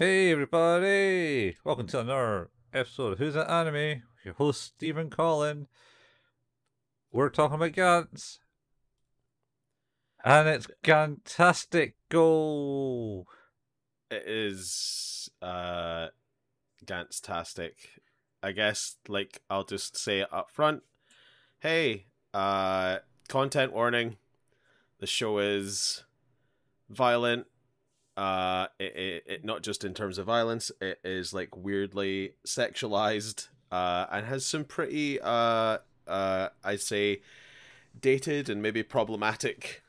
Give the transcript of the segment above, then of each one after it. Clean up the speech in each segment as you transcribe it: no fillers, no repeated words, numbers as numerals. Hey everybody! Welcome to another episode of Who's That Anime? Your host, Stephen Colin. We're talking about Gantz. And it's Gantastico! It is Gantz-tastic. I guess, like, I'll just say it up front. Hey, content warning. The show is violent. It not just in terms of violence, it is like weirdly sexualized, and has some pretty, I'd say, dated and maybe problematic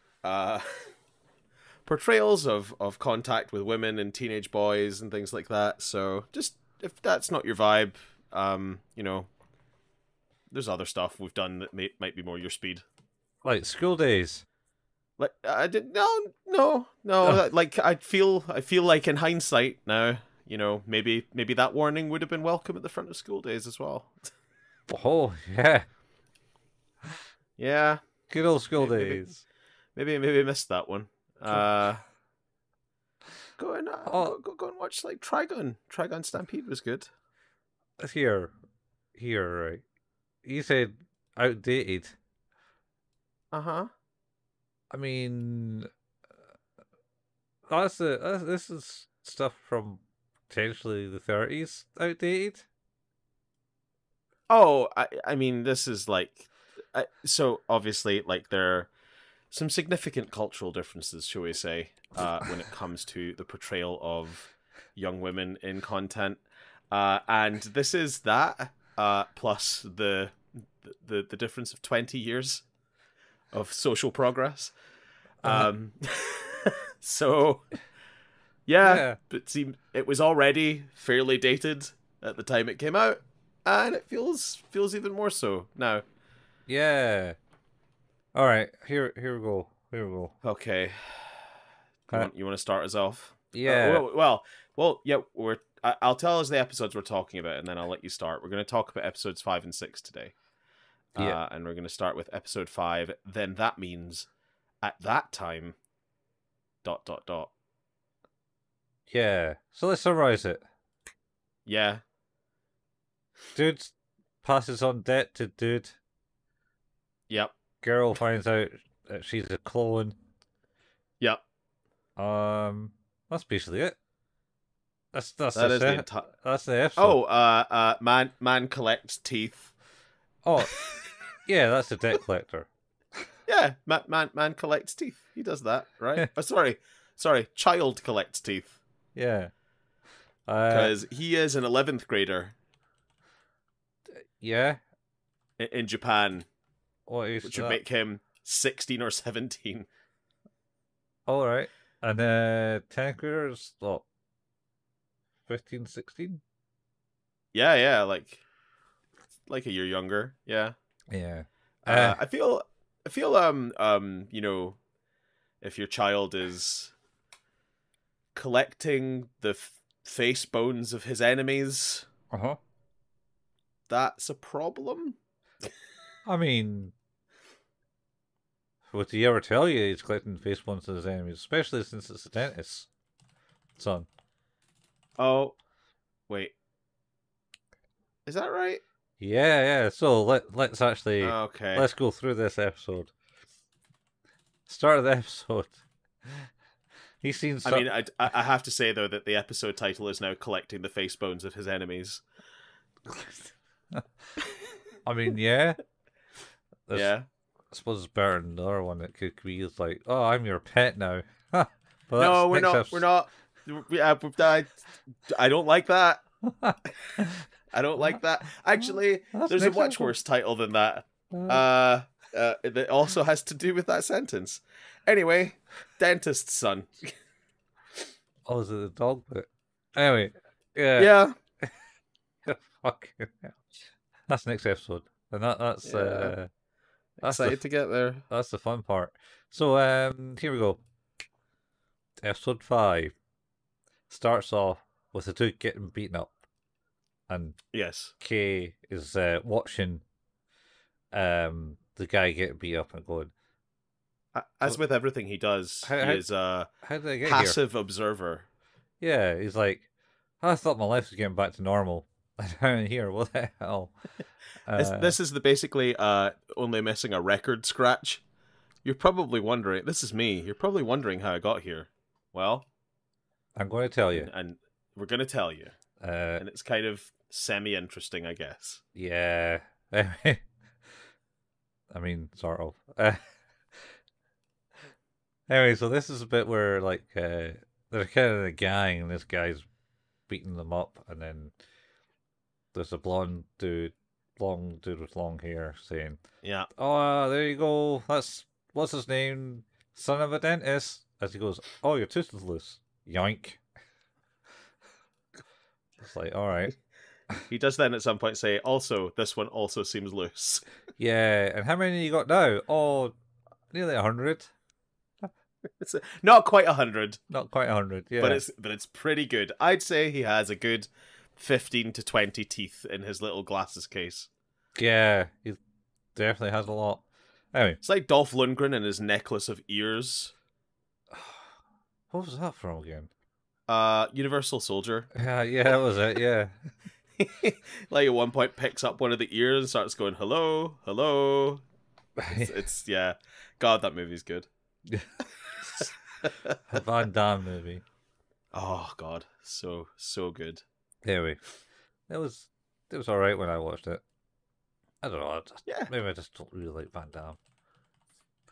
portrayals of contact with women and teenage boys and things like that. So just if that's not your vibe, you know, there's other stuff we've done that might be more your speed, like School Days. Like I did no. Like I feel like in hindsight now, you know, maybe that warning would have been welcome at the front of School Days as well. Oh yeah, yeah. Good old School Days. Maybe I missed that one. Go and watch like Trigun Stampede was good. Here, right? You said outdated. Uh huh. I mean, this is stuff from potentially the 30s outdated. Oh, I mean, this is like, so obviously, like, there are some significant cultural differences, shall we say, when it comes to the portrayal of young women in content, and this is that plus the difference of 20 years. Of social progress. So, yeah. But it was already fairly dated at the time it came out, and it feels even more so now. Yeah. All right, here we go. Okay. You want to start us off? Yeah. Well, yeah. I'll tell us the episodes we're talking about, and then I'll let you start. We're going to talk about episodes 5 and 6 today. Yeah, and we're going to start with episode 5. Then that means at that time. ... Yeah. So let's summarize it. Yeah. Dude passes on debt to dude. Yep. Girl finds out that she's a clone. Yep. That's basically it. That's the episode. Oh, man collects teeth. Oh, yeah, that's the debt collector. Yeah, man collects teeth. He does that, right? Oh, sorry, child collects teeth. Yeah. Because he is an 11th grader. Yeah. In Japan. Which would make him 16 or 17. All right. And 10th graders, what? 15, 16? Yeah, like a year younger, yeah. Yeah. I feel you know, if your child is collecting the face bones of his enemies, that's a problem. I mean, would he ever tell you he's collecting face bones of his enemies, especially since it's a dentist's son? Oh, wait. Is that right? Yeah. So let's actually let's go through this episode. Start of the episode. He's seen. I mean, I have to say though that the episode title is now collecting the face bones of his enemies. I mean, yeah. Yeah. I suppose it's better than another one that could be like, "Oh, I'm your pet now." But no, we're not. Episode. We're not. I don't like that. I don't like that. Actually, there's a much worse title than that. That also has to do with that sentence. Anyway, dentist's son. Oh, is it the dog bit? Anyway, yeah. Yeah. Fucking hell. That's next episode, and that's excited to get there. That's the fun part. So here we go. Episode 5 starts off with the dude getting beaten up. And yes, Kei is watching the guy get beat up and going. As with everything he does, he is a passive observer. Yeah, he's like, I thought my life was getting back to normal. Down here, what the hell? This is the basically only missing a record scratch. You're probably wondering, this is me, you're probably wondering how I got here. Well, I'm going to tell you. And we're going to tell you. And it's kind of semi-interesting, I guess. Yeah. I mean, sort of. Anyway, so this is a bit where, like, they're kind of a gang, and this guy's beating them up, and then there's a blonde dude with long hair saying, "Yeah, oh, there you go. That's what's his name, son of a dentist." As he goes, "Oh, your tooth is loose." Yoink. It's like, all right. He does then at some point say, "Also, this one also seems loose." Yeah, and how many you got now? Oh, nearly 100. It's not quite 100. Not quite 100. Yeah, but it's pretty good. I'd say he has a good 15 to 20 teeth in his little glasses case. Yeah, he definitely has a lot. Anyway. It's like Dolph Lundgren and his necklace of ears. What was that from again? Universal Soldier. Yeah, that was it, yeah. Like at one point picks up one of the ears and starts going, "Hello, hello." It's yeah. God, that movie's good. A Van Damme movie. Oh God, so good. Anyway, it was all right when I watched it. I don't know. Maybe I just don't really like Van Damme.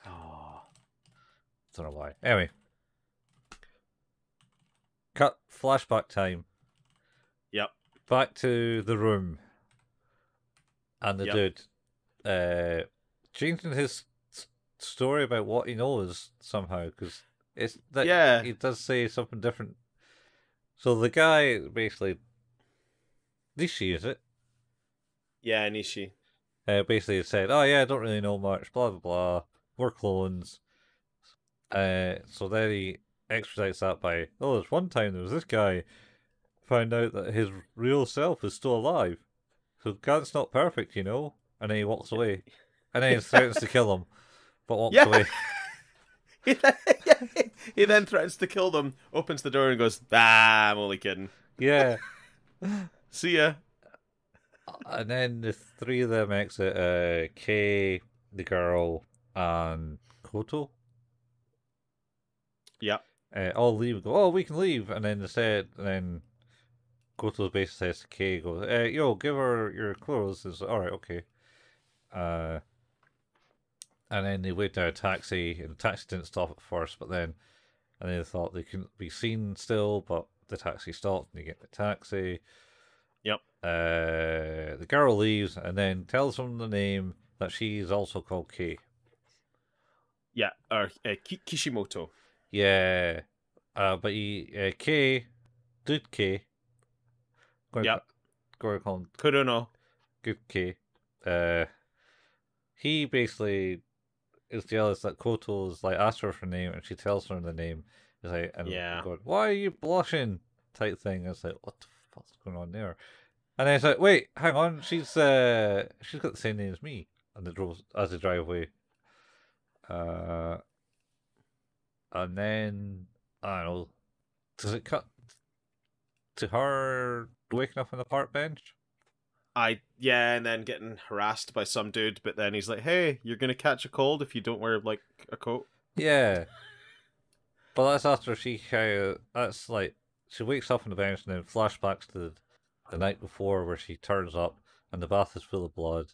Oh, don't know why. Anyway, cut flashback time. Yep. Back to the room, and the dude changing his story about what he knows somehow, because it's that he does say something different. So the guy basically. Nishi, is it? Yeah, Nishi. Basically said, "Oh yeah, I don't really know much, blah, blah, blah. We're clones." So then he extradites that by, "Oh, there's one time there was this guy found out that his real self is still alive. So Gant's not perfect, you know?" And then he walks away. And then he threatens to kill him, but walks away. He then threatens to kill them, opens the door and goes, "Ah, I'm only kidding." Yeah. See ya. And then the three of them exit, Kei, the girl, and Kato. Yeah. All leave and go, "Oh, we can leave." And then they said, and then Koto basically says to Kei, goes, "Yo, give her your clothes." It's like, "All right, okay." And then they wait down a taxi, and the taxi didn't stop at first, but then, and they thought they couldn't be seen still, but the taxi stopped, and they get the taxi. Yep. The girl leaves and then tells him the name that she is also called Kei. Yeah, or Kishimoto. Yeah, but he Kei, going to call him Kuruno. Good Kei. He basically is jealous that Koto's like asked her for a name, and she tells her the name. He's like, and going, "Why are you blushing?" type thing. It's like, what the fuck's going on there? And then it's like, "Wait, hang on, she's got the same name as me." And they drove as they drive away. And then I don't know. Does it cut to her waking up on the park bench? And then getting harassed by some dude, but then he's like, "Hey, you're gonna catch a cold if you don't wear like a coat." Yeah. But that's after that's like she wakes up on the bench, and then flashbacks to the night before where she turns up and the bath is full of blood.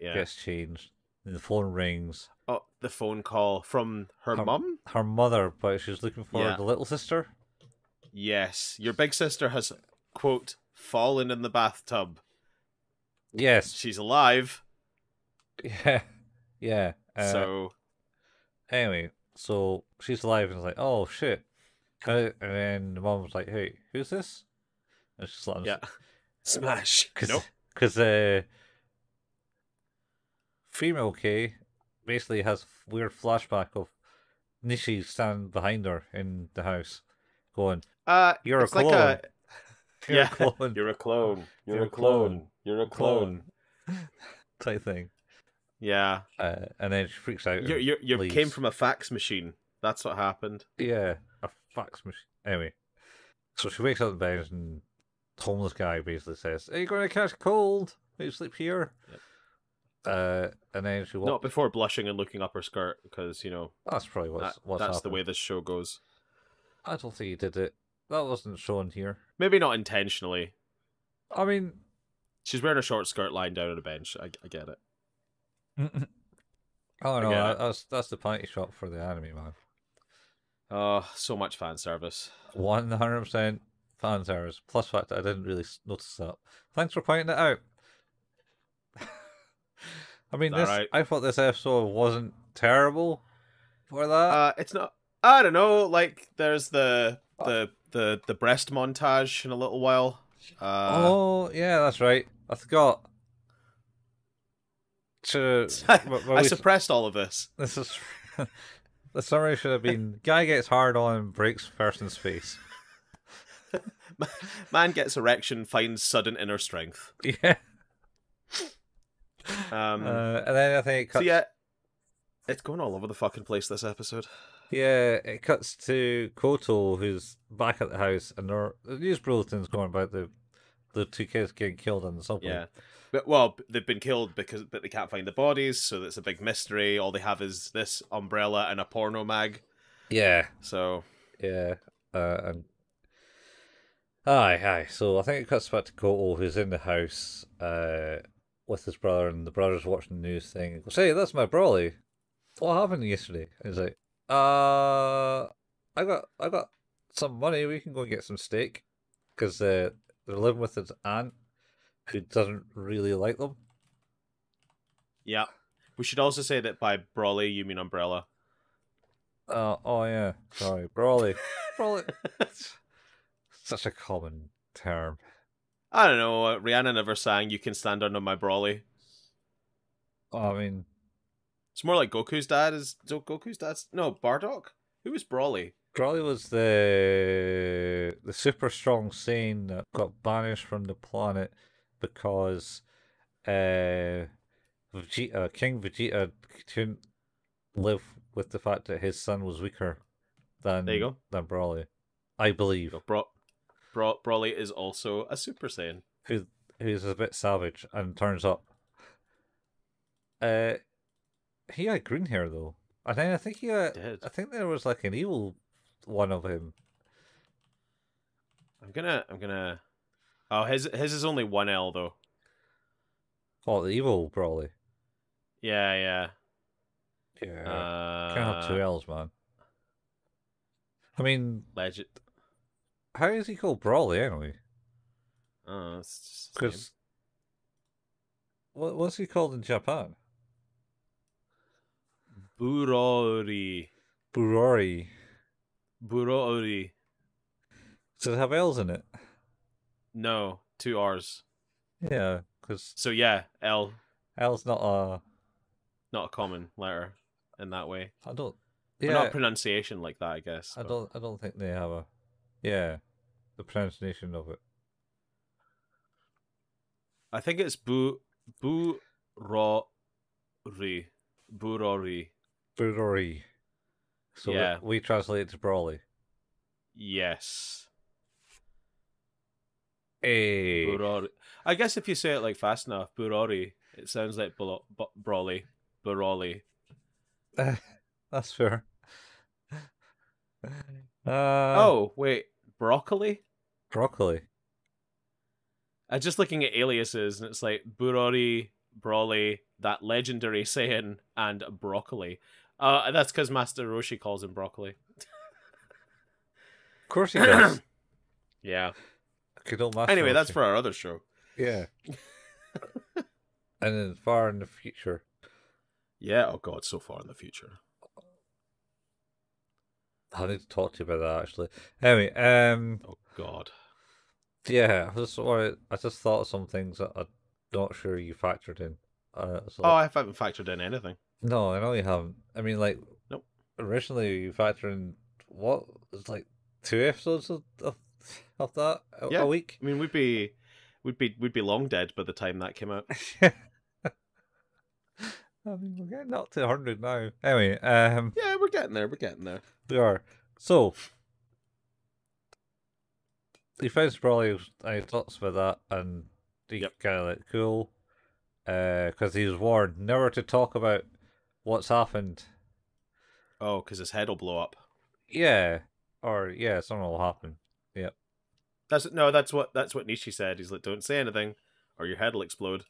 Gets changed. And the phone rings. Oh, the phone call from her mum? Her mother, but she's looking for the little sister. Yes. Your big sister has, quote, fallen in the bathtub. Yes. She's alive. Yeah. Yeah. Anyway, so she's alive and is like, "Oh, shit." And then the mum was like, "Hey, who's this?" And she's like, smash. Because female Kei basically has a weird flashback of Nishi standing behind her in the house going, "You're a clone. You're a clone. You're a clone. You're a clone. You're a clone." Type thing. Yeah. And then she freaks out. You came from a fax machine. That's what happened. Yeah, a fax machine. Anyway. So she wakes up in bed and the homeless guy basically says, "Are you going to catch cold? You sleep here." Yep. And then she walks... Not before blushing and looking up her skirt, because, you know... That's probably what's happened. The way this show goes. I don't think he did it. That wasn't shown here. Maybe not intentionally. I mean... She's wearing a short skirt lying down on a bench. I get it. Oh, no, that's the panty shop for the anime, man. Oh, so much fan service. 100% fan service. Plus fact, I didn't really notice that. Thanks for pointing it out. I mean, this, right? I thought this episode wasn't terrible for that. It's not... I don't know, like, there's the breast montage in a little while. Oh, yeah, that's right. I forgot. I suppressed all of this. This is... The summary should have been, guy gets hard on and breaks person's face. Man gets erection, finds sudden inner strength. Yeah. And then I think it cuts... So yeah, it's going all over the fucking place this episode. Yeah, it cuts to Koto, who's back at the house, and the news bulletin's going about the two kids getting killed in the subway. Yeah, but, well, they've been killed but they can't find the bodies, so that's a big mystery. All they have is this umbrella and a porno mag. Yeah. So. Yeah. And. Aye. So I think it cuts back to Koto, who's in the house, with his brother, and the brother's watching the news thing. He goes, "Hey, that's my Broly. What happened yesterday?" He's like, I got some money. We can go and get some steak, because they're living with his aunt, who doesn't really like them. Yeah, we should also say that by Broly you mean Umbrella. Oh yeah, sorry, Broly. Broly, such a common term. I don't know. Rihanna never sang "You Can Stand Under My Broly." Oh, I mean. It's more like Goku's dad is... Goku's dad's... No, Bardock? Who was Broly? Broly was the super strong Saiyan that got banished from the planet because King Vegeta couldn't live with the fact that his son was weaker than Broly. I believe. Broly is also a super Saiyan. Who's a bit savage and turns up. He had green hair though, and then I think I think there was like an evil one of him. I'm gonna. Oh, his is only one L though. Oh, the evil Broly. Yeah. Can't have two L's, man. I mean, legend. How is he called Broly anyway? Oh, it's just because. What's he called in Japan? Burori. Does it have L's in it? No, two R's. Yeah, because... So yeah, L. L's not a common letter in that way. I don't... Yeah. Well, not pronunciation like that, I guess. But... I don't think they have a... Yeah, the pronunciation of it. I think it's Burori. Burori. So yeah. We translate it to Broly. Yes. Hey. Burori. I guess if you say it like fast enough, Burori, it sounds like Broly. Buroli. That's fair. Oh, wait. Broccoli? Broccoli. I'm just looking at aliases and it's like Burori, Broly, that legendary Saiyan, and Broccoli. That's because Master Roshi calls him Broccoli. Of course he does. Yeah. Anyway, Roshi. That's for our other show. Yeah. And then far in the future. Yeah, oh god, so far in the future. I need to talk to you about that, actually. Anyway, oh god. Yeah, I just thought of some things that I'm not sure you factored in. So I haven't factored in anything. No, I know you haven't. I mean, like, nope. Originally you factored in what it's like 2 episodes of that a week. I mean, we'd be long dead by the time that came out. I mean, we're getting up to 100 now. Anyway, yeah, we're getting there. We are. So he finds Broly and he talks about that, and he's kind of like cool, because he was warned never to talk about what's happened. Oh, because his head will blow up. Yeah, or yeah, something will happen. Yep. That's no. That's what Nishi said. He's like, don't say anything, or your head will explode.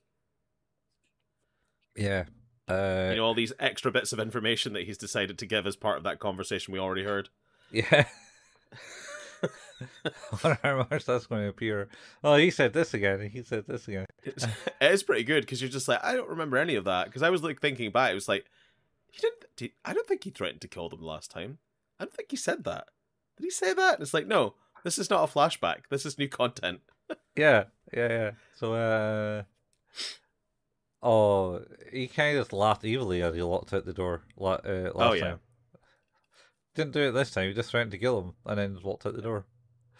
Yeah. You know, all these extra bits of information that he's decided to give as part of that conversation we already heard. Yeah. I wonder how much that's going to appear. Oh, he said this again, and he said this again. It's pretty good, because you're just like, I don't remember any of that. Because I was like thinking back, it was like, I don't think he threatened to kill them last time. I don't think he said that. Did he say that? And it's like, no, this is not a flashback. This is new content. Yeah. So, oh, he kind of just laughed evilly as he locked out the door last time. Didn't do it this time. He just threatened to kill him and then walked out the door.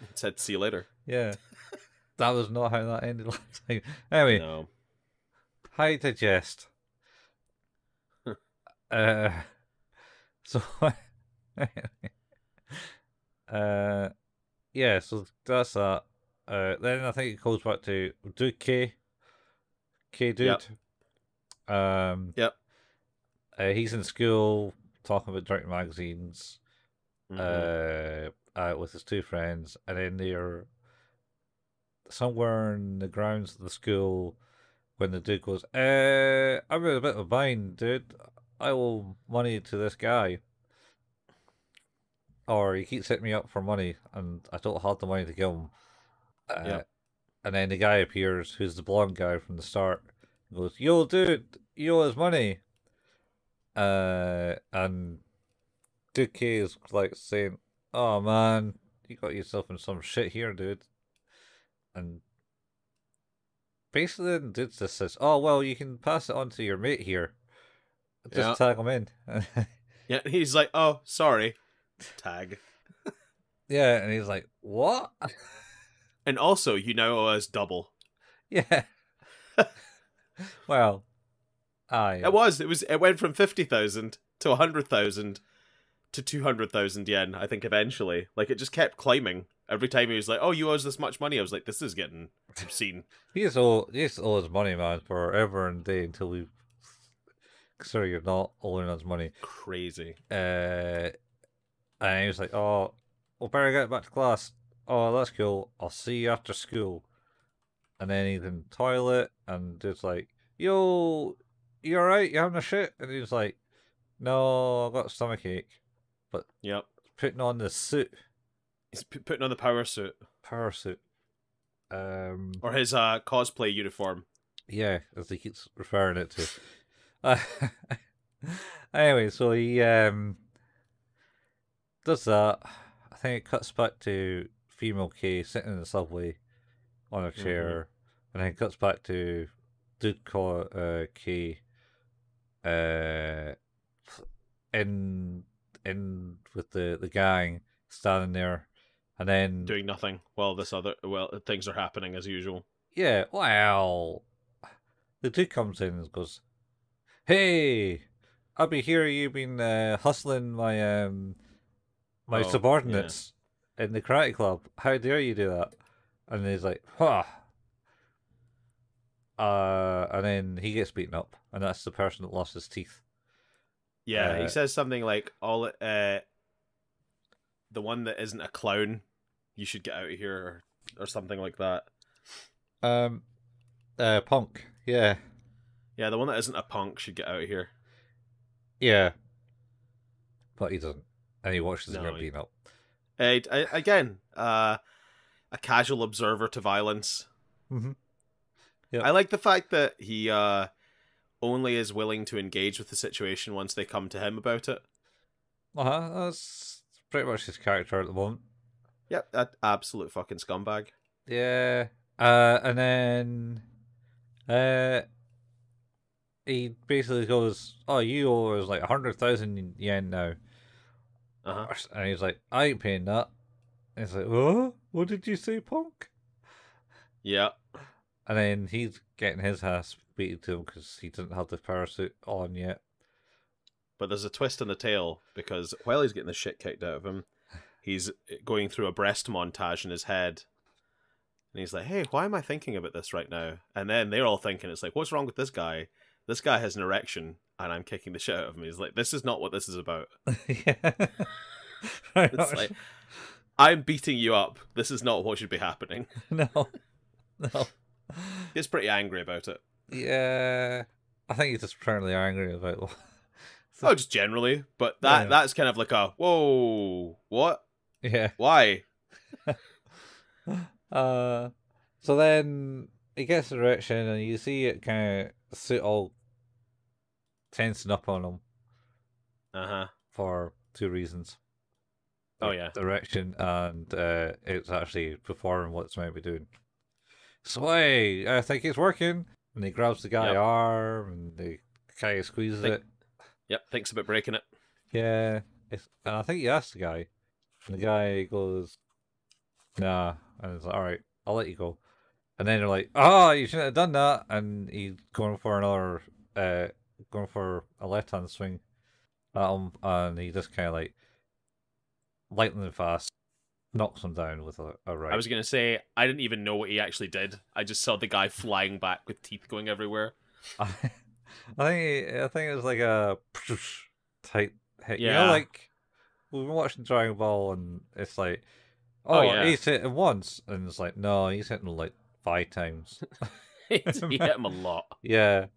It said, see you later. Yeah. That was not how that ended last time. Anyway. No. High digest. Yeah, so that's that. Then I think it goes back to Kei dude. Yep. He's in school talking about direct magazines. With his two friends, and then they're somewhere in the grounds of the school when the dude goes, I'm in a bit of a bind, dude. I owe money to this guy. Or he keeps hitting me up for money, and I don't have the money to give him. And then the guy appears, who's the blonde guy from the start, and goes, yo, dude, you owe his money. And Duke is like saying, oh man, you got yourself in some shit here, dude. And basically the dude just says, oh well, you can pass it on to your mate here. Just tag him in. Yeah, he's like, oh, sorry. Tag. Yeah, and he's like, what? And also, you know, owe us double. Yeah. Well, it went from 50,000 to 100,000 to 200,000 yen, I think, eventually. Like, it just kept climbing. Every time he was like, oh, you owe us this much money. I was like, this is getting obscene. he just owes money, man, forever and day until we... Sorry, you're not owing us money. Crazy. And he was like, oh, we'll better get back to class. Oh, that's cool. I'll see you after school. And then he's in the toilet, and dude's like, yo, you alright? You having a shit? And he's like, no, I've got a stomachache. But putting on the suit. He's putting on the power suit. Or his cosplay uniform. Yeah, as he keeps referring it to. Anyway, so he does that. I think it cuts back to female Kei sitting in the subway on a chair, and then it cuts back to dude Kei in with the gang standing there, and then doing nothing while things are happening as usual. Yeah, well, the dude comes in and goes, hey, I'll be here. You've been hustling my subordinates in the karate club. How dare you do that? And he's like, huh. And then he gets beaten up, and that's the person that lost his teeth. Yeah, he says something like, "All the one that isn't a clown, you should get out of here," or something like that. Punk. Yeah. Yeah, the one that isn't a punk should get out of here. Yeah. But he doesn't. And he watches him being up. Again, a casual observer to violence. Mm-hmm. Yep. I like the fact that he only is willing to engage with the situation once they come to him about it. That's pretty much his character at the moment. Yep, that absolute fucking scumbag. Yeah. And then... he basically goes, oh, you owe us like 100,000 yen now. And he's like, I ain't paying that. And he's like, oh, what did you say, punk? Yeah. And then he's getting his ass beaten to him because he didn't have the parachute on yet. But there's a twist in the tale, because while he's getting the shit kicked out of him, he's going through a breast montage in his head And he's like, hey, why am I thinking about this right now? And then they're all thinking, it's like, what's wrong with this guy? This guy has an erection, and I'm kicking the shit out of him. He's like, this is not what this is about. It's like, I'm beating you up. This is not what should be happening. No. He's pretty angry about it. Yeah. I think he's just apparently angry about it. So, oh, just generally. But that's kind of like a, whoa, what? Yeah. Why? So then he gets the erection, and you see it kind of suit all tensing up on him. For two reasons. Oh yeah, erection, and it's actually performing what it's meant to be doing. Sway, I think it's working. And he grabs the guy's arm, and the guy squeezes it. Yep, thinks about breaking it. Yeah, and I think he asks the guy, and the guy goes, "Nah," and he's like, "All right, I'll let you go." And then they're like, "Oh, you shouldn't have done that." And he's going for another, going for a left-hand swing at him, and he just kind of like lightning fast knocks him down with a right. I was gonna say, I didn't even know what he actually did. I just saw the guy flying back with teeth going everywhere. I think it was like a tight hit. Yeah, you know, like we've been watching Dragon Ball, and it's like, oh, he's hit him once, and it's like, no, he's hitting him like 5 times. He hit him a lot. Yeah,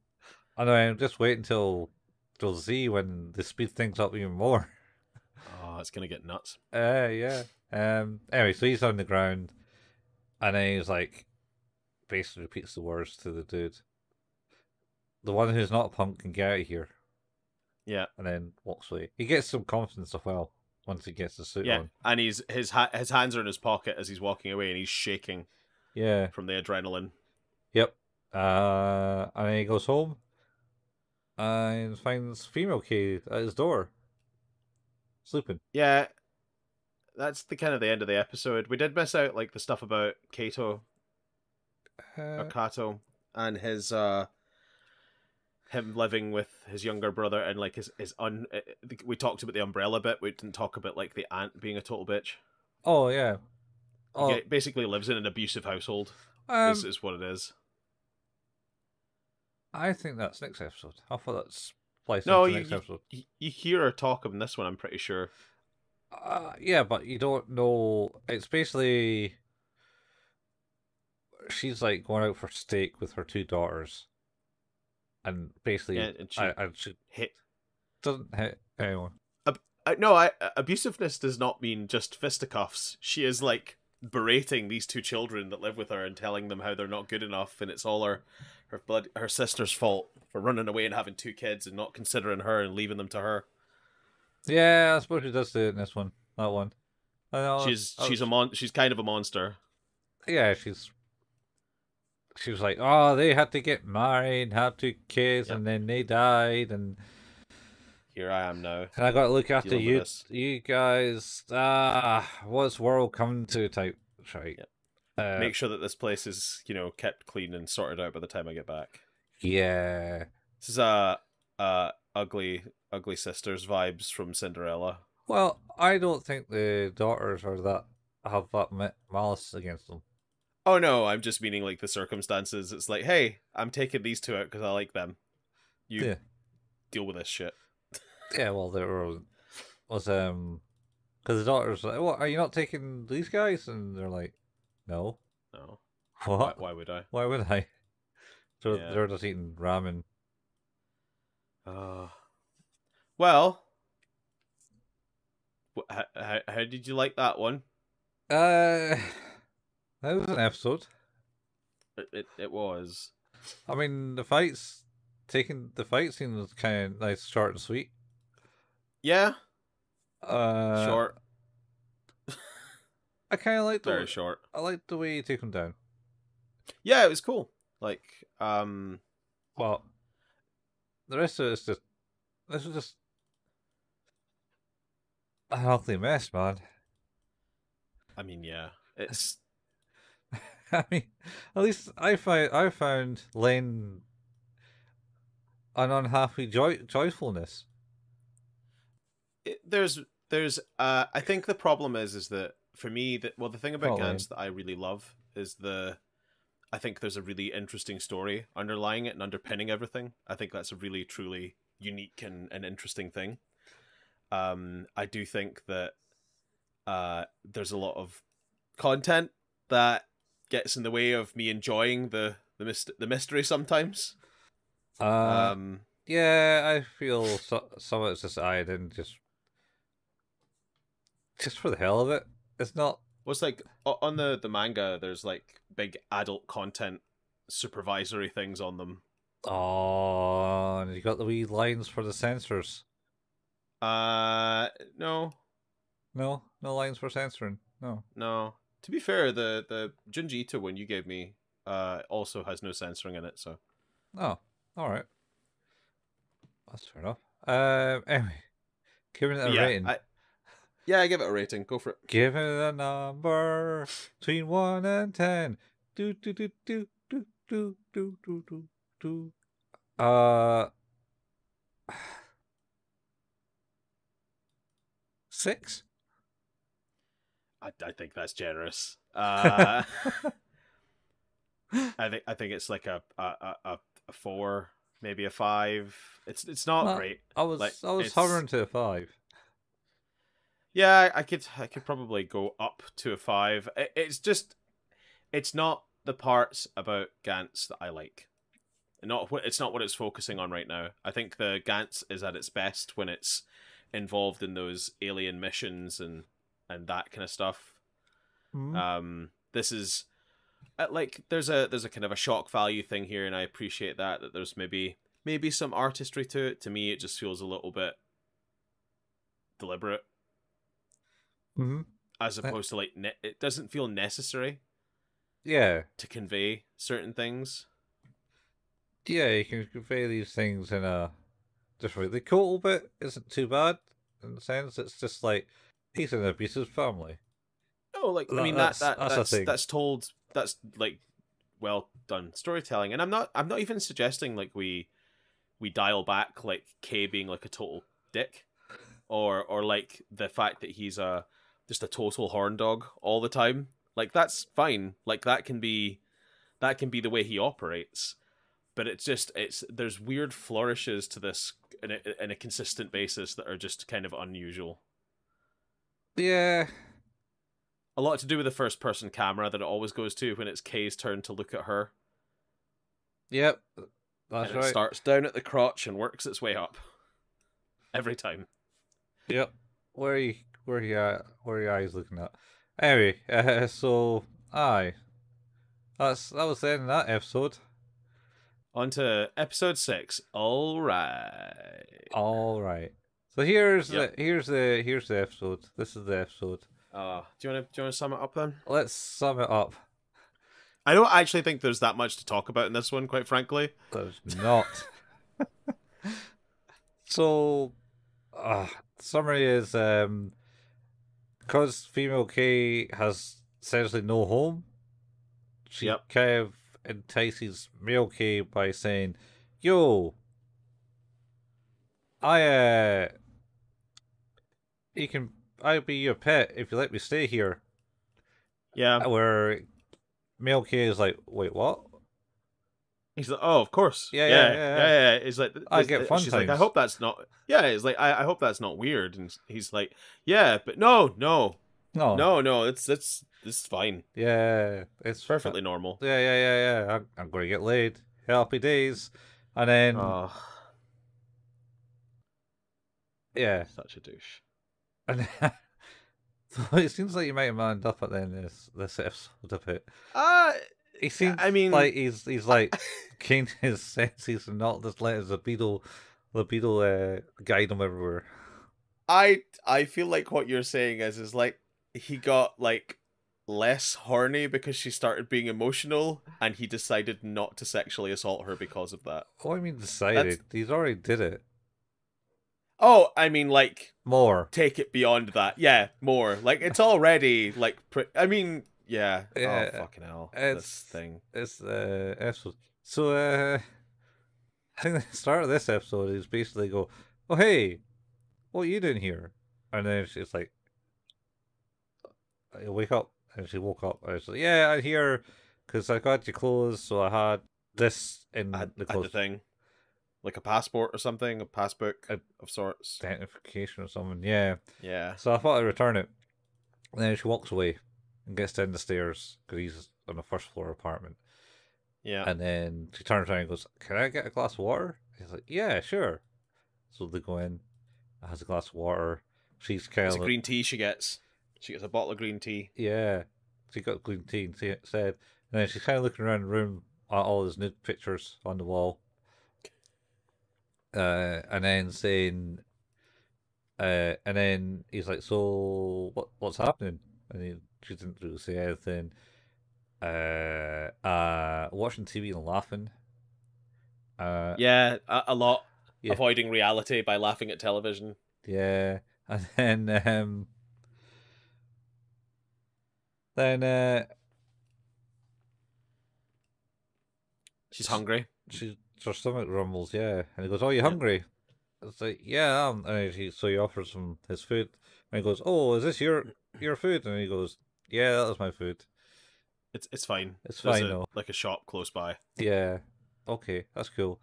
I know. I'm just waiting till Z, when they speed things up even more. Oh, it's gonna get nuts. Yeah. Anyway, so he's on the ground, and then he's like, basically repeats the words to the dude. The one who's not a punk can get out of here. Yeah. And then walks away. He gets some confidence as well once he gets the suit on. Yeah, and his hands are in his pocket as he's walking away, and he's shaking. Yeah. From the adrenaline. Yep. And then he goes home, and finds female Kei at his door. Sleeping. Yeah, that's the kind of the end of the episode. We did miss out like the stuff about Kato, Kato, and his him living with his younger brother, and like his we talked about the umbrella bit. We didn't talk about like the aunt being a total bitch. Oh yeah, he basically lives in an abusive household. This is what it is. I think that's next episode. I thought that's. No, you hear her talk in this one, I'm pretty sure. Yeah, but you don't know. It's basically she's like going out for steak with her 2 daughters, and basically, and she doesn't hit anyone. Abusiveness does not mean just fisticuffs. She is like berating these 2 children that live with her and telling them how they're not good enough, and it's all her sister's fault for running away and having 2 kids and not considering her and leaving them to her. Yeah, I suppose she does do it in this one. That one. I know, she's kind of a monster. Yeah, she was like, oh, they had to get married, have 2 kids, and then they died, and here I am now. And I got to look after you guys. What's world coming to type? Right. Yeah. Make sure that this place is, kept clean and sorted out by the time I get back. Yeah. This is ugly sisters vibes from Cinderella. Well, I don't think the daughters have that malice against them. Oh no, I'm just meaning like the circumstances. It's like, hey, I'm taking these 2 out because I like them. You deal with this shit. Yeah, well, there was because the daughter's like, "What? Are you not taking these guys?" And they're like, "No." What? Why would I? Why would I? So they're just eating ramen. Well, how did you like that one? That was an episode. It was. I mean, the fight scene was kind of nice, short and sweet. Yeah. Short. I kind of liked the very short. I liked the way you took him down. Yeah, it was cool. Like, well, the rest of it is just this was just a healthy mess, man. I mean, yeah, it's. I mean, at least I found Lane an unhappy joyfulness. I think the problem is that for me, the thing about Gantz that I really love is the... I think there's a really interesting story underlying it and underpinning everything. I think that's a really, truly unique and interesting thing. I do think that there's a lot of content that gets in the way of me enjoying the mystery sometimes. Yeah, I feel some of it's just I didn't just for the hell of it. It's not. Well, it's like on the manga, there's like big adult content supervisory things on them. Oh, and you got the wee lines for the censors. No. No? No lines for censoring? No. No. To be fair, the Junji Ito one you gave me also has no censoring in it, so... Oh, alright. That's fair enough. Anyway, giving it a rating. Yeah, I give it a rating. Go for it. Give it a number between 1 and 10. Do do do do do do do do do do. Six. I think that's generous. I think it's like a 4, maybe a 5. It's not great. I was hovering to a 5. Yeah, I could probably go up to a 5. It's just, it's not the parts about Gantz that I like. It's not what it's focusing on right now. I think the Gantz is at its best when it's involved in those alien missions and that kind of stuff. Mm. This is like there's a kind of a shock value thing here, and I appreciate that there's maybe some artistry to it. To me, it just feels a little bit deliberate. Mm-hmm. As opposed to like it doesn't feel necessary. Yeah, to convey certain things. Yeah, you can convey these things in a different way. The Kotal bit isn't too bad in the sense it's just like he's an abusive family. No, like I mean that's told. That's like well done storytelling, and I'm not even suggesting like we dial back like Kei being like a total dick, or like the fact that he's just a total horn dog all the time. Like that's fine. Like that can be the way he operates. But it's just there's weird flourishes to this in a consistent basis that are just kind of unusual. Yeah. A lot to do with the first person camera that it always goes to when it's Kei's turn to look at her. Yep. That's right. It starts down at the crotch and works its way up. Every time. Yep. Where are your eyes looking at? Anyway, so aye. That was the end of that episode. On to episode 6. All right. So here's the episode. This is the episode. Do you want to sum it up then? Let's sum it up. I don't actually think there's that much to talk about in this one, quite frankly. There's not. So, summary is because female Kei has essentially no home. She kind of entices male Kei by saying, "Yo, I'll be your pet if you let me stay here." Yeah. Where male Kei is like, "Wait, what?" He's like, "Oh, of course." Yeah. He's like, "I get fun times." She's like, "I hope that's not." Yeah, he's like, "I hope that's not weird." And he's like, "Yeah, but no. It's fine. Yeah, it's perfectly normal. Yeah. I'm going to get laid. Happy days." And then, yeah, such a douche. And then, so it seems like you might have manned up at the end of this episode a bit. He seems like he's like came to his senses and not just let his libido guide him everywhere. I feel like what you're saying is like he got like less horny because she started being emotional, and he decided not to sexually assault her because of that. Oh, I mean decided. He's already did it. Oh, I mean like more. Take it beyond that. Yeah, more. Like it's already like Yeah. Oh, fucking hell. This thing. It's the episode. So, I think the start of this episode is basically go, "Oh, hey, what are you doing here?" And then she's like, "Wake up." and she woke up and she's like, yeah, I hear, because I got your clothes, so I had this in the clothes. Thing. Like a passport or something, a passbook of sorts. Identification or something, yeah. Yeah. So I thought I'd return it. And then she walks away and gets down the stairs, because he's on the first floor apartment. Yeah. And then she turns around and goes, can I get a glass of water? He's like, yeah, sure. So they go in, has a glass of water. She's kind of green tea she gets. She gets a bottle of green tea. Yeah. She got green tea and said, and then she's kind of looking around the room at all his nude pictures on the wall. And then saying, and then he's like, so what's happening? And she didn't really say anything. Watching TV and laughing. Yeah, a lot. Yeah. Avoiding reality by laughing at television. Yeah. And then she's hungry. Her stomach rumbles, yeah. And he goes, oh, you hungry? Yeah. It's like, yeah, and so he offers him his food. And he goes, oh, is this your food? And he goes, yeah, that was my food. It's fine. It's fine, though. Like a shop close by. Yeah. Okay, that's cool.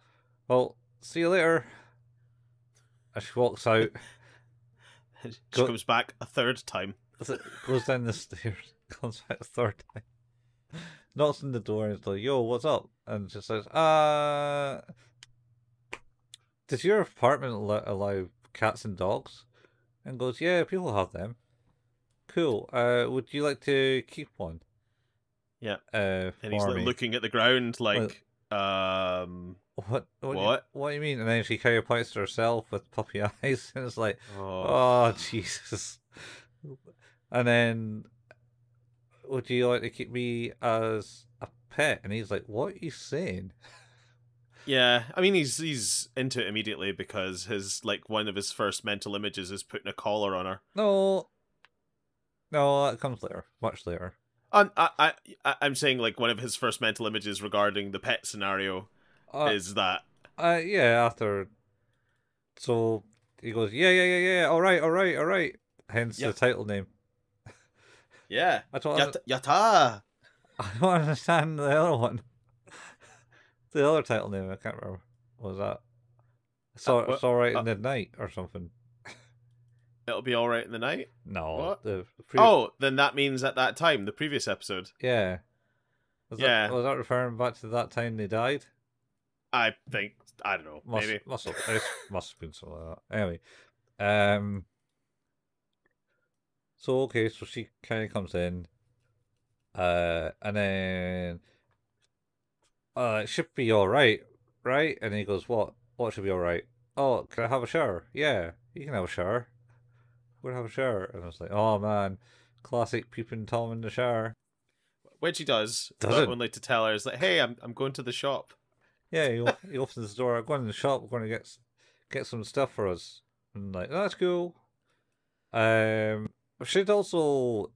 Well, see you later. And she walks out. She comes back a third time. Goes down the stairs. Comes back a third time. Knocks on the door and is like, yo, what's up? And she says, does your apartment allow cats and dogs? And goes, yeah, people have them. Cool. Would you like to keep one? Yeah. And he's like, looking at the ground like, What do you mean? And then she kind of points to herself with puppy eyes, and it's like, oh Jesus. And then, would you like to keep me as a pet? And he's like, what are you saying? Yeah, I mean, he's into it immediately, because his one of his first mental images is putting a collar on her. No, that comes later, much later. I'm saying one of his first mental images regarding the pet scenario is that. Yeah, after. So he goes, yeah, all right. Hence the title name. Yeah. Yata. I don't understand the other one. The other title name, I can't remember. What was that? It's all right in the night or something. It'll be all right in the night? No. Then that means at that time, the previous episode. Yeah. Was that referring back to that time they died? I think, I don't know. Maybe. Must have been something like that. Anyway. So, okay, so she kind of comes in. And then, it should be all right, right? And he goes, what? What should be all right? Oh, can I have a shower? Yeah, you can have a shower. We're going to have a shower. And I was like, oh, man, classic peeping Tom in the shower. Which he does. Doesn't. Not only to tell her, it's like, hey, I'm going to the shop. Yeah, he opens the door. I'm going to the shop. We're going to get some stuff for us. And I'm like, oh, that's cool. I should also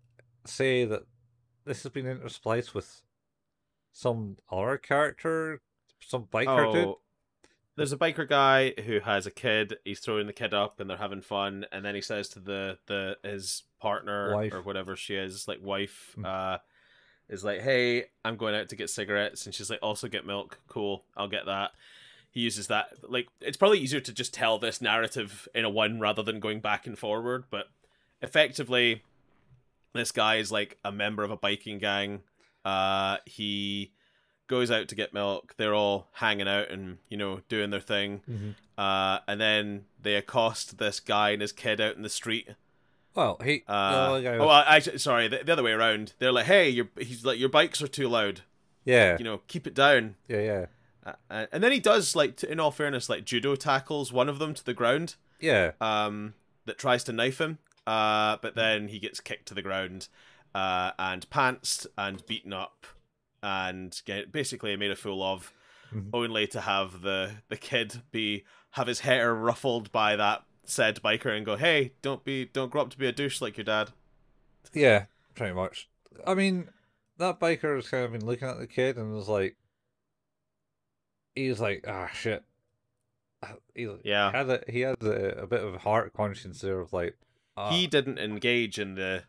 say that this has been interspliced with some other character, some biker dude. There's a biker guy who has a kid. He's throwing the kid up, and they're having fun. And then he says to his partner, wife, or whatever she is, wife, is like, "Hey, I'm going out to get cigarettes," and she's like, "Also get milk." Cool, I'll get that. He uses that. It's probably easier to just tell this narrative in a one rather than going back and forward, but. Effectively, this guy is a member of a biking gang. He goes out to get milk. They're all hanging out and, doing their thing. Mm-hmm. And then they accost this guy and his kid out in the street. Well, he... actually, sorry, the other way around. They're like, hey, he's like, your bikes are too loud. Yeah. Keep it down. Yeah. And then he does, in all fairness, judo tackles one of them to the ground. Yeah. That tries to knife him. But then he gets kicked to the ground and pantsed and beaten up and basically made a fool of, only to have the kid have his hair ruffled by that said biker and go, hey, don't grow up to be a douche like your dad. Yeah, pretty much. I mean, that biker has kind of been looking at the kid and was like, he's like, ah, shit. Yeah. He had a bit of a heart conscience there of like, he didn't engage in the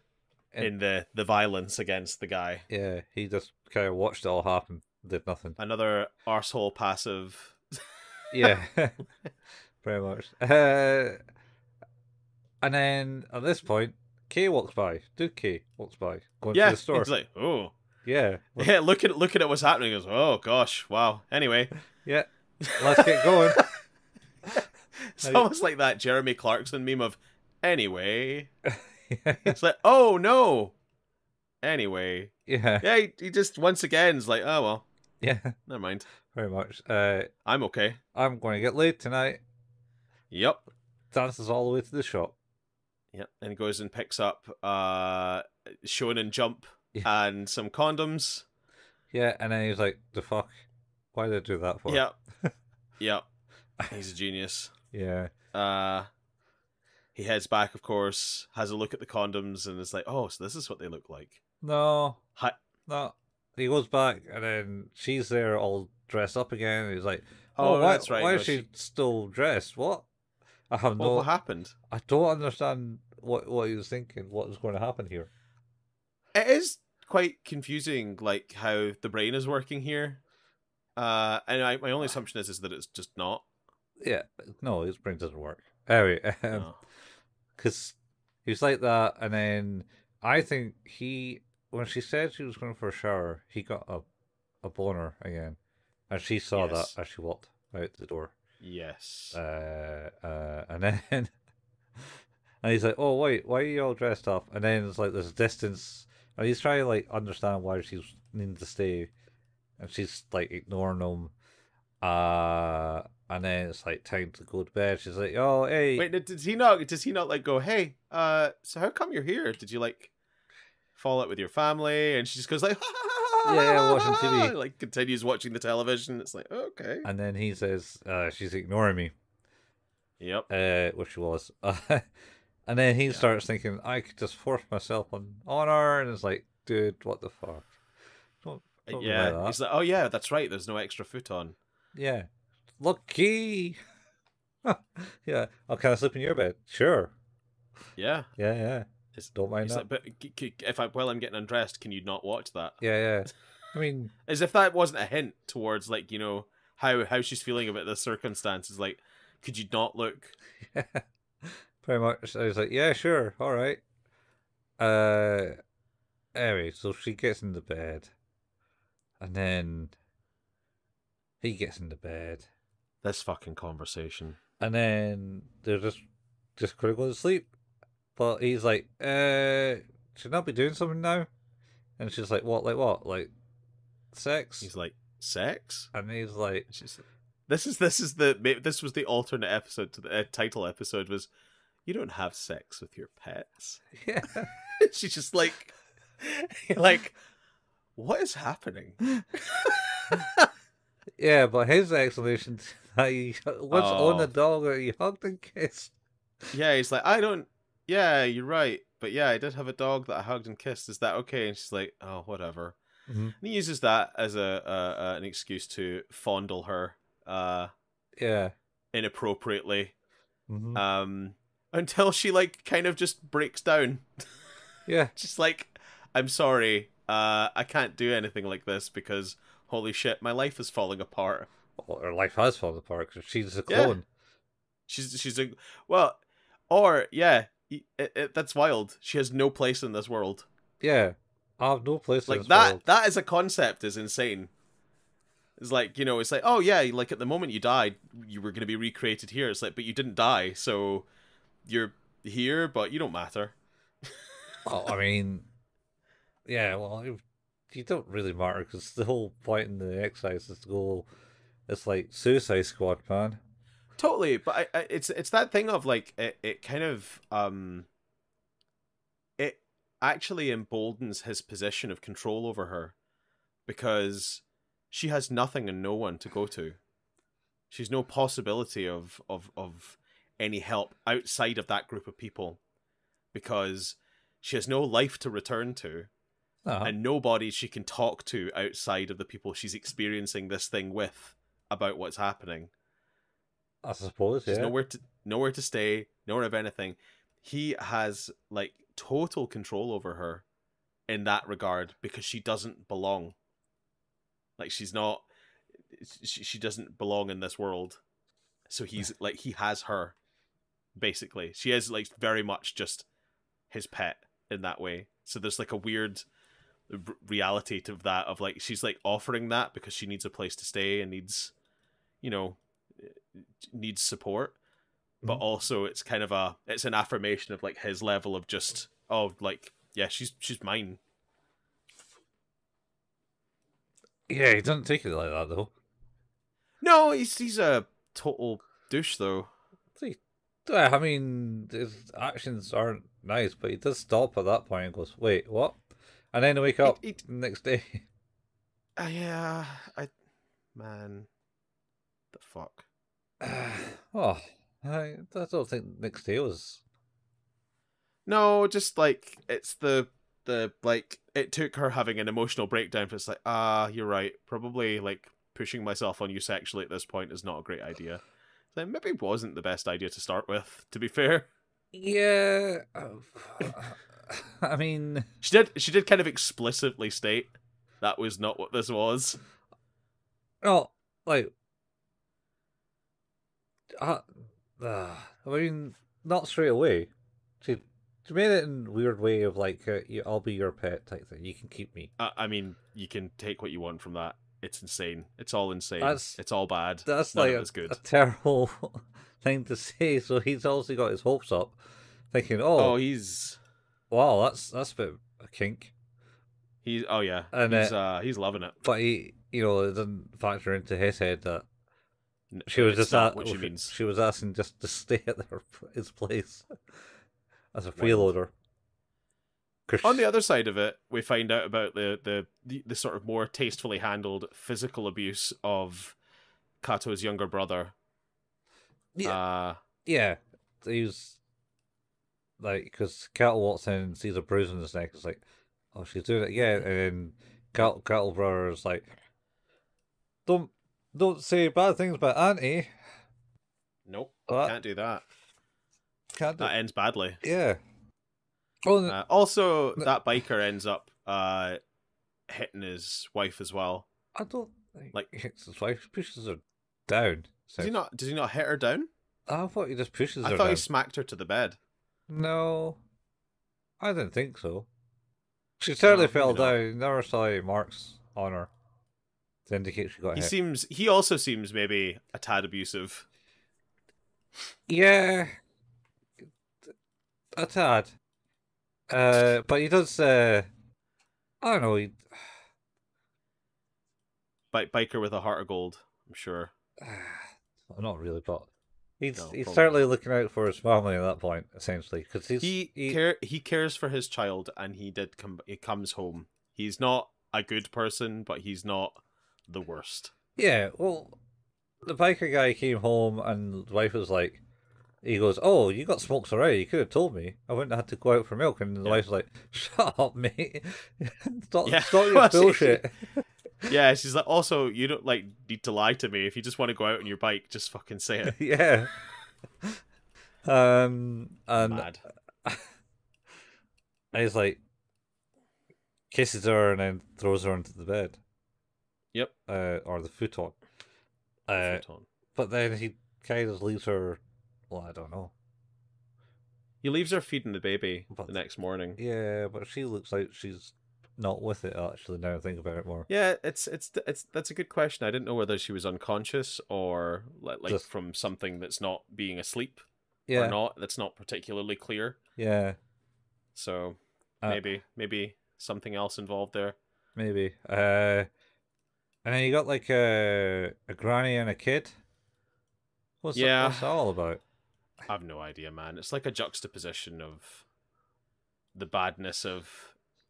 in the violence against the guy. Yeah, he just kind of watched it all happen, did nothing. Another arsehole passive. Yeah, pretty much. And then at this point, Kei walks by. Dude, Kei walks by, going to the store. Yeah, he's like, oh. Yeah. Yeah, looking at what's happening, he goes, oh gosh, wow. Anyway. Yeah, let's get going. It's almost like that Jeremy Clarkson meme of, anyway. Yeah. It's like, oh no. Anyway. Yeah. Yeah, he just once again is like, oh well. Yeah. Never mind. Very much. I'm okay. I'm going to get laid tonight. Yep. Dances all the way to the shop. Yep. And he goes and picks up Shonen Jump and some condoms. Yeah. And then he's like, the fuck? Why did I do that for? Yep. Yep. He's a genius. Yeah. He heads back, of course, has a look at the condoms, and is like, oh, so this is what they look like. No. Hi. No. He goes back, and then she's there all dressed up again, and he's like, oh, oh that's right. Why is she still dressed? What? I have no... What happened? I don't understand what he was thinking, what was going to happen here. It is quite confusing, like, how the brain is working here. And my only assumption is that it's just not. Yeah. No, his brain doesn't work. Anyway, because he was like that, and then I think he... When she said she was going for a shower, he got a boner again. And she saw that as she walked out the door. Yes. And then... and he's like, oh, wait, why are you all dressed up? And then it's like this distance. And he's trying to, like, understand why she's needing to stay. And she's, like, ignoring him. And then it's, like, time to go to bed. She's like, oh, hey. Wait, does he not, like, go, hey, so how come you're here? Did you, like... fall out with your family, and she just goes like, yeah, watching TV, like continues watching the television. It's like, okay. And then he says, she's ignoring me. Yep. Which she was. And then he starts thinking, I could just force myself on her, and it's like, dude, what the fuck? Don't that. He's like, oh yeah, that's right. There's no extra foot on. Yeah. Lucky. Yeah. Oh, can I sleep in your bed? Sure. Yeah. Yeah. Yeah. Don't mind that. Like, but if I'm getting undressed, can you not watch that? Yeah, yeah. I mean, as if that wasn't a hint towards, like, you know, how she's feeling about the circumstances. Like, could you not look? Yeah, pretty much. I was like, yeah, sure, all right. Anyway, so she gets in the bed, and then he gets in the bed. This fucking conversation. And then they're just gonna go to sleep. But he's like, should not be doing something now? And she's like, what? Like what? Like sex? He's like, sex? And he's like, she's like, this was the alternate episode to the title episode was, you don't have sex with your pets. Yeah. She's just like, what is happening? Yeah, but his explanation, he was on the dog that he hugged and kissed. Yeah, he's like, yeah, you're right. But yeah, I did have a dog that I hugged and kissed. Is that okay? And she's like, oh, whatever. Mm-hmm. And he uses that as an excuse to fondle her inappropriately. Mm-hmm. Until she, like, kind of just breaks down. Yeah. Just like, I'm sorry. I can't do anything like this because, holy shit, my life is falling apart. Well, her life has fallen apart because she's a clone. Yeah. That's wild. She has no place in this world. Yeah, I have no place in this world. That is a concept is insane. It's like, you know, it's like, oh yeah, like at the moment you died, you were going to be recreated here. It's like, but you didn't die, so you're here, but you don't matter. Well, I mean, yeah, well, you don't really matter because the whole point in the exercise is to go. It's like Suicide Squad, man. Totally, but it's that thing of like it kind of it actually emboldens his position of control over her because she has nothing and no one to go to. She's no possibility of any help outside of that group of people because she has no life to return to and nobody she can talk to outside of the people she's experiencing this thing with about what's happening. I suppose, yeah. There's nowhere to stay, nowhere of anything. he has like total control over her in that regard, because she doesn't belong. Like, she's not, she doesn't belong in this world. So he's like, he has her, basically. She is like very much just his pet in that way. So there's like a weird reality to that, of like, she's like offering that because she needs a place to stay and needs, you know, needs support. But also it's kind of a, it's an affirmation of like his level of just, oh, like, yeah, she's mine. Yeah, he doesn't take it like that though. No, he's a total douche though. I mean, his actions aren't nice, but he does stop at that point and goes, wait, what? And then wake up the next day. Yeah, man, the fuck. Oh, I don't think next day was. No, just like it's the like it took her having an emotional breakdown. But it's like, ah, you're right. Probably like pushing myself on you sexually at this point is not a great idea. So maybe it wasn't the best idea to start with. To be fair. Yeah. I mean, she did kind of explicitly state that was not what this was. Well, like, I mean, not straight away. She made it in a weird way of like, I'll be your pet type thing. You can keep me. I mean, you can take what you want from that. It's insane. It's all insane. It's all bad. That's like a terrible thing to say. So he's obviously got his hopes up, thinking, oh, he's. Wow, that's a bit of a kink. He's he's loving it. But he, you know, it didn't factor into his head that she was just that. She was asking just to stay at his place as a freeloader. On the other side of it, we find out about the sort of more tastefully handled physical abuse of Kato's younger brother. Yeah, he was. Like, because Kato walks in and sees a bruise on his neck, it's like, oh, she's doing it again. And then Kato brother is like, don't say bad things about Auntie. Nope, can't do that. Can't do that. Ends badly. Yeah. Oh, also, that biker ends up hitting his wife as well. I don't think like he hits his wife. He pushes her down. So. Does he not hit her down? I thought he just pushes her down. I thought he smacked her to the bed. No, I didn't think so. She certainly fell down. Never saw any marks on her to indicate she got hit. He also seems maybe a tad abusive. Yeah, a tad. But he does. I don't know. Biker with a heart of gold, I'm sure. Well, not really, but. He's certainly looking out for his family at that point, essentially, because he cares for his child, and he comes home. He's not a good person, but he's not the worst. Yeah, well, the biker guy came home, and the wife was like, he goes, "Oh, you got smokes already. You could have told me. I wouldn't have had to go out for milk." And the wife's like, "Shut up, mate. Stop your bullshit." Yeah, she's like, also, you don't like need to lie to me. If you just want to go out on your bike, just fucking say it. Yeah. And mad. And he's like, kisses her and then throws her into the bed. Yep. Or the futon. But then he kind of leaves her. Well, I don't know. He leaves her feeding the baby the next morning. Yeah, but she looks like she's. Not with it actually. Now I think about it more. Yeah, it's that's a good question. I didn't know whether she was unconscious or like just from something that's not being asleep, yeah. Or not. That's not particularly clear. Yeah. So maybe something else involved there. Maybe. And then you got like a granny and a kid. What's that all about? I have no idea, man. It's like a juxtaposition of the badness of.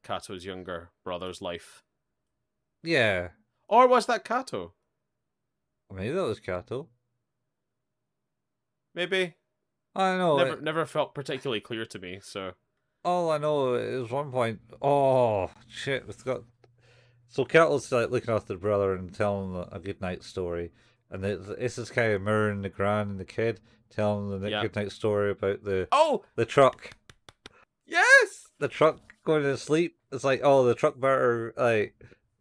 Kato's younger brother's life. Yeah. Or was that Kato? Maybe that was Kato. Maybe. I don't know. Never felt particularly clear to me, so. All I know is one point, oh, shit. So Kato's like looking after the brother and telling him a good night story. And this is kind of mirroring the gran and the kid, telling them the goodnight story about the truck. Yes! The truck going to sleep. It's like, oh, the truck better like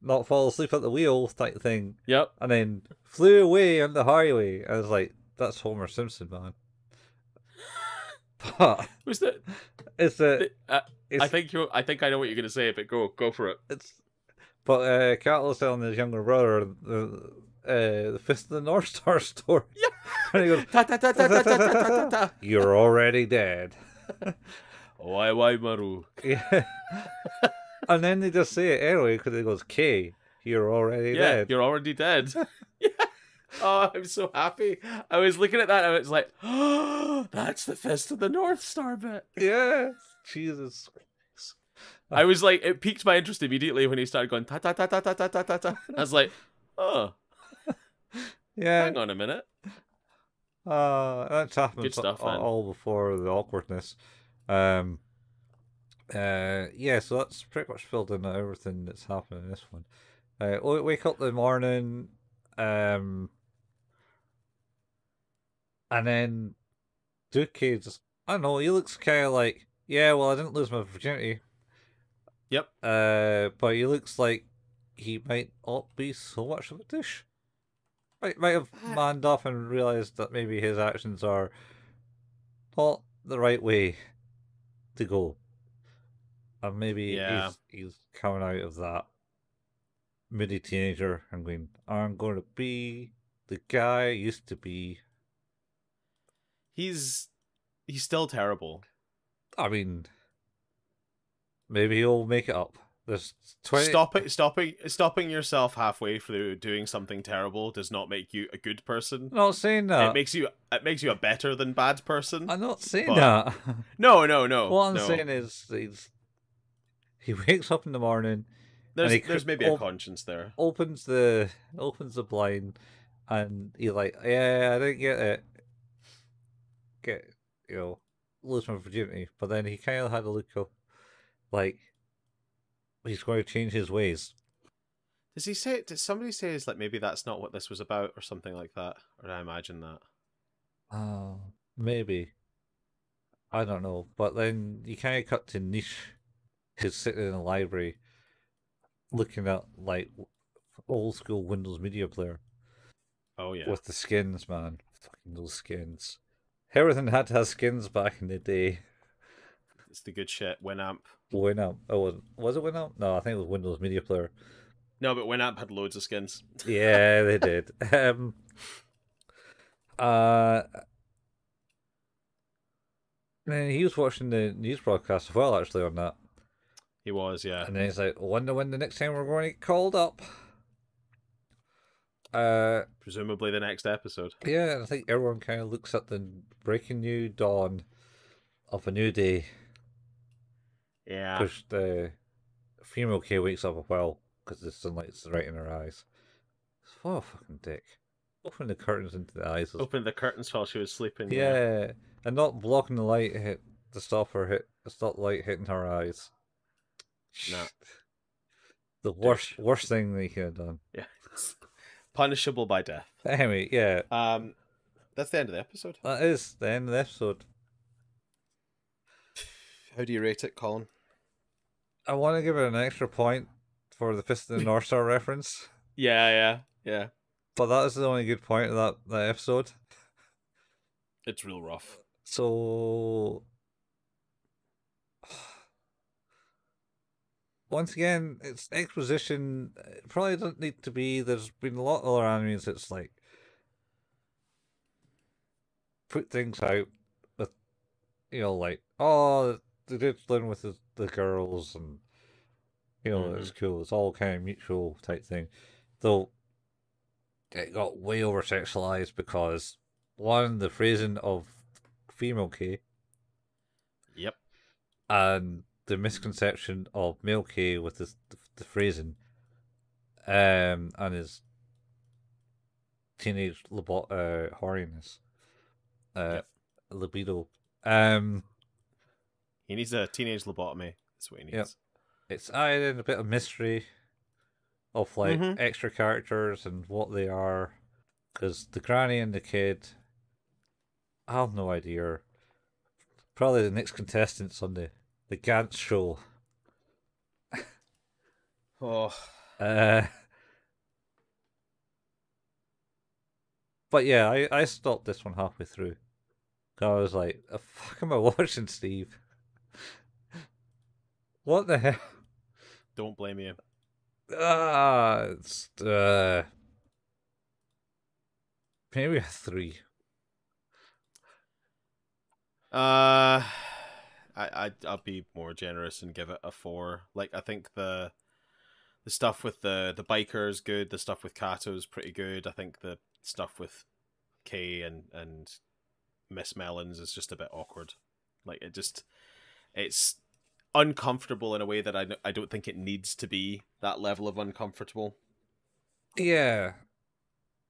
not fall asleep at the wheel type thing. Yep. And then flew away on the highway. I was like, that's Homer Simpson, man. But was that? I think I know what you're gonna say, but go for it. But Kato's telling his younger brother the Fist of the North Star story. Yeah. And he goes, "You're already dead." Why, Maru? Yeah. And then they just say it anyway because it goes, "Kei, you're already dead." Yeah, you're already dead. Yeah. Oh, I'm so happy. I was looking at that and I was like, oh, that's the Fist of the North Star bit. Yeah. Jesus. I was like, it piqued my interest immediately when he started going, ta-ta-ta-ta-ta-ta-ta-ta. I was like, oh. Yeah. Hang on a minute. That's happened. Good stuff, man. All before the awkwardness. Yeah, so that's pretty much filled in everything that's happened in this one. Wake up in the morning. And then Duke just, I don't know, he looks kind of like, yeah, well, I didn't lose my virginity. Yep. But he looks like he might not be so much of a douche. Might have manned up and realised that maybe his actions are not the right way to go. And maybe he's coming out of that moody teenager and going, I'm going to be the guy I used to be. He's still terrible. I mean, maybe he'll make it up. There's stopping yourself halfway through doing something terrible does not make you a good person. I'm not saying that. It makes you a better than bad person. I'm not saying that. No. What I'm saying is he wakes up in the morning. There's maybe a conscience there. Opens the blind, and you're like, yeah, I didn't get it. Lose my virginity. But then he kind of had a look of, like, he's going to change his ways. Does he say? Did somebody say it's like maybe that's not what this was about or something like that? Or did I imagine that? Oh, maybe. I don't know. But then you kind of cut to Nishi, who's sitting in the library, looking at like old school Windows Media Player. Oh yeah, with the skins, man. Fucking those skins. Everything had to have skins back in the day. It's the good shit. Winamp. Oh, was it Winamp? No, I think it was Windows Media Player. No, but Winamp had loads of skins. Yeah, they did. And he was watching the news broadcast as well, actually, on that. He was, yeah. And then he's like, wonder when the next time we're going to get called up. Presumably the next episode. Yeah, and I think everyone kind of looks at the breaking new dawn of a new day. Yeah. Because the female K wakes up a while because the sunlight's right in her eyes. What a fucking dick. Open the curtains into the eyes. Open the curtains while she was sleeping. Yeah. And not blocking the light to stop her light hitting her eyes. No. The worst thing they could have done. Yeah. Punishable by death. Anyway, yeah. That's the end of the episode. That is the end of the episode. How do you rate it, Colin? I want to give it an extra point for the Fist of the North Star reference. Yeah. But that is the only good point of that episode. It's real rough. So once again, it's exposition. It probably doesn't need to be. There's been a lot of other animes that's like put things out with, like, oh, the dude's living with the girls and, it's cool. It's all kind of mutual type thing. Though it got way over sexualized because, one, the phrasing of female K. Yep. And the misconception of male K with the phrasing, and his teenage horiness, libido. He needs a teenage lobotomy. That's what he needs. Yep. It's added a bit of mystery of extra characters and what they are. Because the granny and the kid, I have no idea, are probably the next contestants on the Gantz show. Oh. But yeah, I stopped this one halfway through. I was like, the fuck am I watching, Steve? What the hell? Don't blame you. It's maybe a 3. I'll be more generous and give it a 4. Like, I think the stuff with the biker is good. The stuff with Kato is pretty good. I think the stuff with Kei and Miss Melons is just a bit awkward. Like, it's uncomfortable in a way that I don't think it needs to be that level of uncomfortable. Yeah.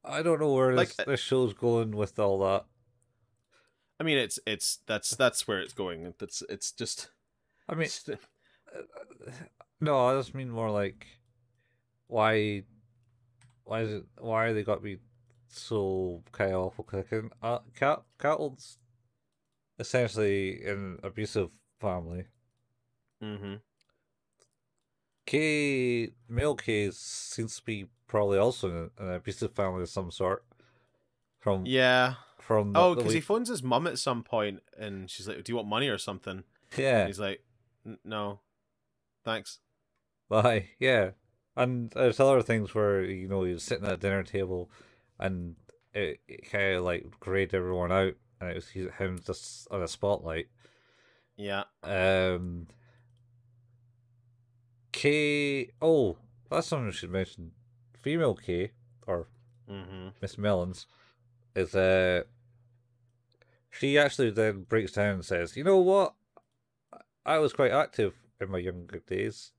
I don't know where like, this show's going with all that. I mean, that's where it's going. It's just. I mean, no, I just mean more like, why are they got to be so kind of awful? Because Cattle's essentially an abusive family. Mm-hmm. Male Kei seems to be probably also an abusive family of some sort. From yeah. From the, oh, because he phones his mum at some point, and she's like, "Do you want money or something?" Yeah. And he's like, "No, thanks, bye." Yeah, and there's other things where you know he's sitting at a dinner table, and it kind of like grayed everyone out, and it was him just on a spotlight. Yeah. Kei. Oh, that's something we should mention. Female Kei or Miss Melons is she actually then breaks down and says, "You know what? I was quite active in my younger days,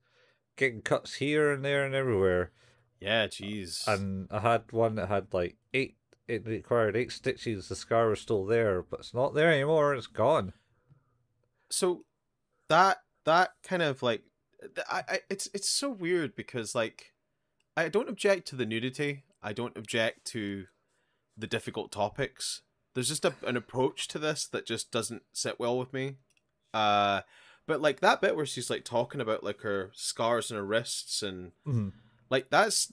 getting cuts here and there and everywhere." Yeah, jeez. And I had one that had like 8. It required 8 stitches. The scar was still there, but it's not there anymore. It's gone. So that kind of like, it's so weird because like, I don't object to the nudity. I don't object to the difficult topics. There's just an approach to this that just doesn't sit well with me. But like that bit where she's like talking about like her scars and her wrists and like that's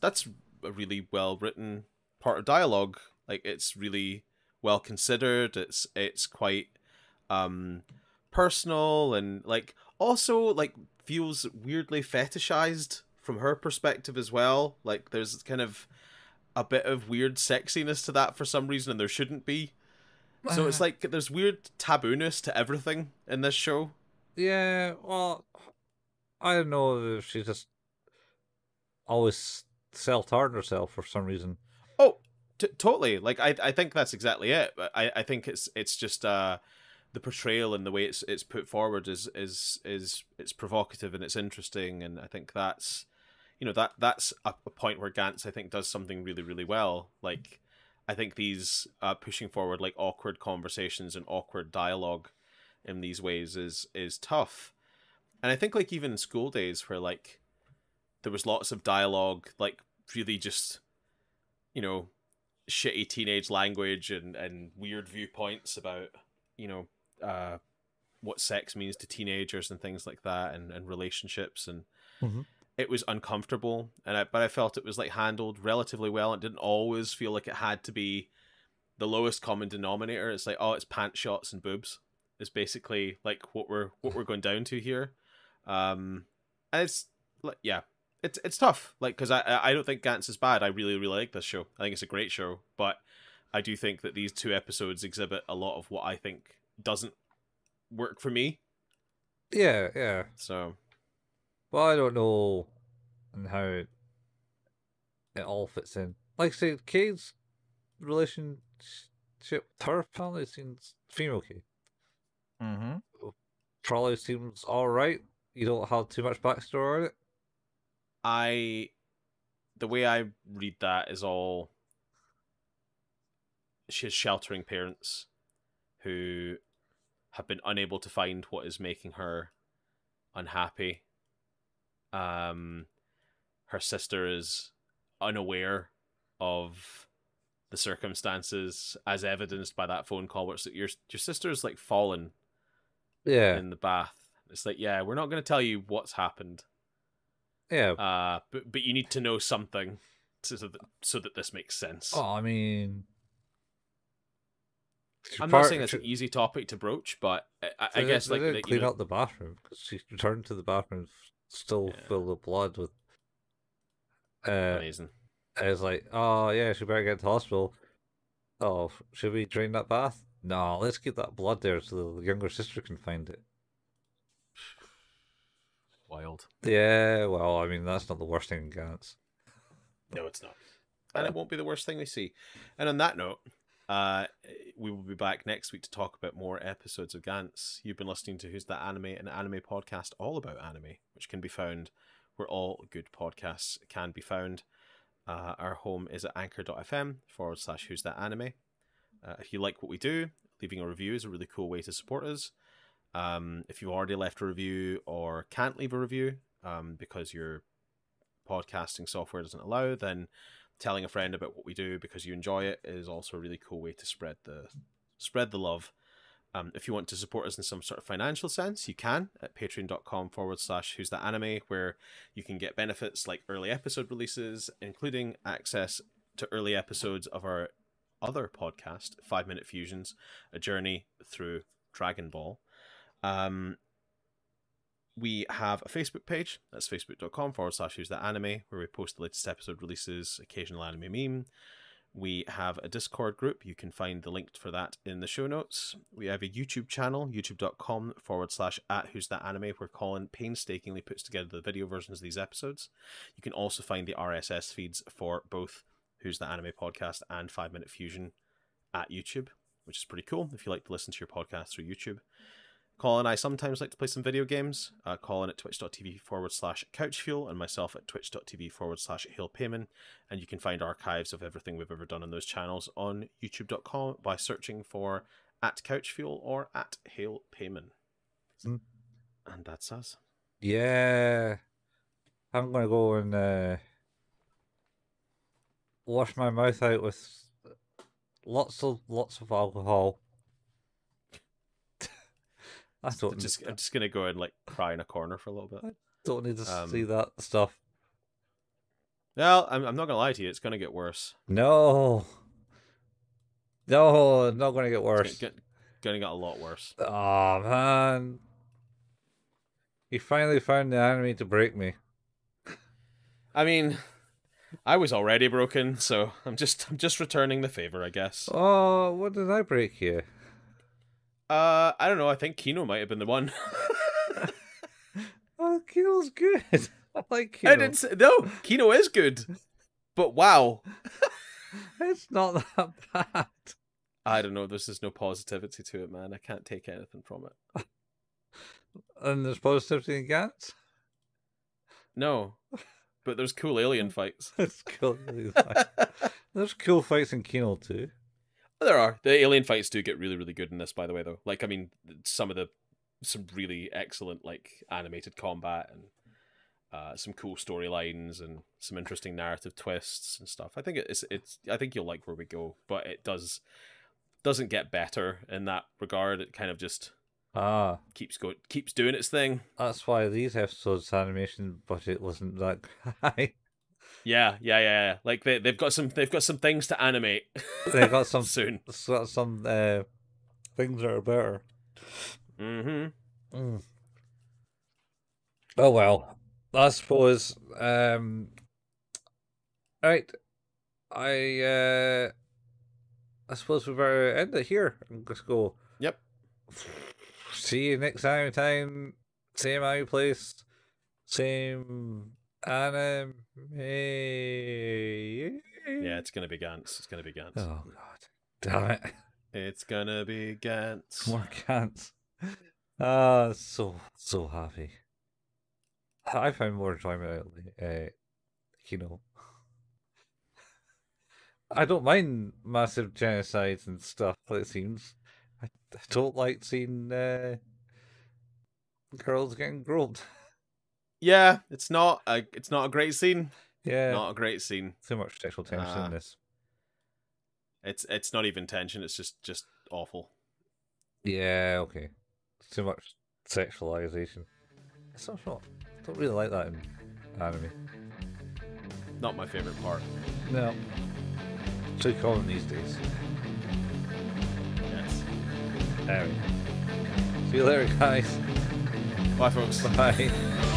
a really well written part of dialogue. Like it's really well considered. It's quite personal and like also like feels weirdly fetishized from her perspective as well. Like there's kind of a bit of weird sexiness to that for some reason, and there shouldn't be. So it's like there's weird tabooness to everything in this show. Yeah, well, I don't know if she just always self-harmed herself for some reason. Oh, totally. Like I think that's exactly it. I think it's just the portrayal and the way it's put forward is it's provocative and it's interesting, and I think that's, you know, that's a point where Gantz I think does something really, really well. Like I think these pushing forward like awkward conversations and awkward dialogue in these ways is tough. And I think like even in School Days where like there was lots of dialogue, like really just, you know, shitty teenage language and weird viewpoints about, you know, what sex means to teenagers and things like that and relationships and it was uncomfortable, and but I felt it was like handled relatively well. It didn't always feel like it had to be the lowest common denominator. It's like, oh, it's pant shots and boobs is basically like what we're going down to here. And it's like, yeah, it's tough. Like, because I don't think Gantz is bad. I really, really like this show. I think it's a great show, but I do think that these 2 episodes exhibit a lot of what I think doesn't work for me. Yeah, yeah. So. Well, I don't know and how it all fits in. Like I said, Kei's relationship with her family seems, female Kei, probably seems alright. You don't have too much backstory on it. The way I read that is all she's sheltering parents who have been unable to find what is making her unhappy. Her sister is unaware of the circumstances, as evidenced by that phone call where it's like, your sister's like fallen in the bath. It's like, yeah, we're not going to tell you what's happened. Yeah. But you need to know something so that this makes sense. Oh, I mean... I'm not saying it's an easy topic to broach, but I guess... They didn't clean up the bathroom, because she returned to the bathroom still filled with blood. With amazing. And it's like, oh yeah, she better get to the hospital. Oh, should we drain that bath? No, let's keep that blood there so the younger sister can find it. Wild. Yeah, well, I mean, that's not the worst thing in Gantz. No, it's not. And it won't be the worst thing we see. And on that note... we will be back next week to talk about more episodes of Gantz. You've been listening to Who's That Anime, an anime podcast all about anime, which can be found where all good podcasts can be found. Our home is at anchor.fm/Who's That Anime. If you like what we do, leaving a review is a really cool way to support us. If you've already left a review or can't leave a review because your podcasting software doesn't allow, then telling a friend about what we do because you enjoy it is also a really cool way to spread the love. If you want to support us in some sort of financial sense, you can at patreon.com/Who's That Anime, where you can get benefits like early episode releases, including access to early episodes of our other podcast, 5 Minute Fusions, A Journey Through Dragon Ball. We have a Facebook page, that's facebook.com/Who's That Anime, where we post the latest episode releases, occasional anime meme. We have a Discord group, you can find the link for that in the show notes. We have a YouTube channel, youtube.com/@Who's That Anime, where Colin painstakingly puts together the video versions of these episodes. You can also find the RSS feeds for both Who's That Anime podcast and 5 Minute Fusion at YouTube, which is pretty cool if you like to listen to your podcast through YouTube. Colin and I sometimes like to play some video games. Colin at twitch.tv/Couch Fuel and myself at twitch.tv/Hail Paimon. And you can find archives of everything we've ever done on those channels on youtube.com by searching for @Couch Fuel or @Hail Paimon. And that's us. Yeah. I'm going to go and wash my mouth out with lots of alcohol. I'm just gonna go and like cry in a corner for a little bit. I don't need to see that stuff. Well, I'm not gonna lie to you, it's gonna get worse. No, not gonna get worse. It's gonna get a lot worse. Oh man, you finally found the anime to break me. I mean, I was already broken, so I'm just returning the favor, I guess. Oh, what did I break here? I don't know. I think Kino might have been the one. Oh, Kino's good. I like Kino. No, Kino is good. But wow. It's not that bad. I don't know. There's just no positivity to it, man. I can't take anything from it. And there's positivity in Gantz? No. But there's cool alien fights. There's cool fights in Kino too. There are. The alien fights do get really, really good in this, by the way, though. Like, I mean, some really excellent, like, animated combat and some cool storylines and some interesting narrative twists and stuff. I think I think you'll like where we go, but it doesn't get better in that regard. It kind of just keeps doing its thing. That's why these episodes' animation budget wasn't that high. Yeah. Like they've got some things to animate. They've got some soon. Got some things that are better. Mm-hmm. Mm. Oh well, I suppose. Right, I suppose we better end it here and just go. Yep. See you next time. Same anime place. Same. Anime. Yeah, it's gonna be Gantz. It's gonna be Gantz. Oh god, damn it! It's gonna be Gantz. More Gantz. So happy. I found more enjoyment out of Kino. I don't mind massive genocides and stuff. It seems I don't like seeing girls getting groped. Yeah, it's not a great scene. Yeah, not a great scene. Too much sexual tension in this. It's not even tension. It's just awful. Yeah, okay. Too much sexualization. It's not short. I don't really like that in anime. Not my favorite part. No. Too common these days. Yes. Anyway. See you later, guys. Bye, folks. Bye.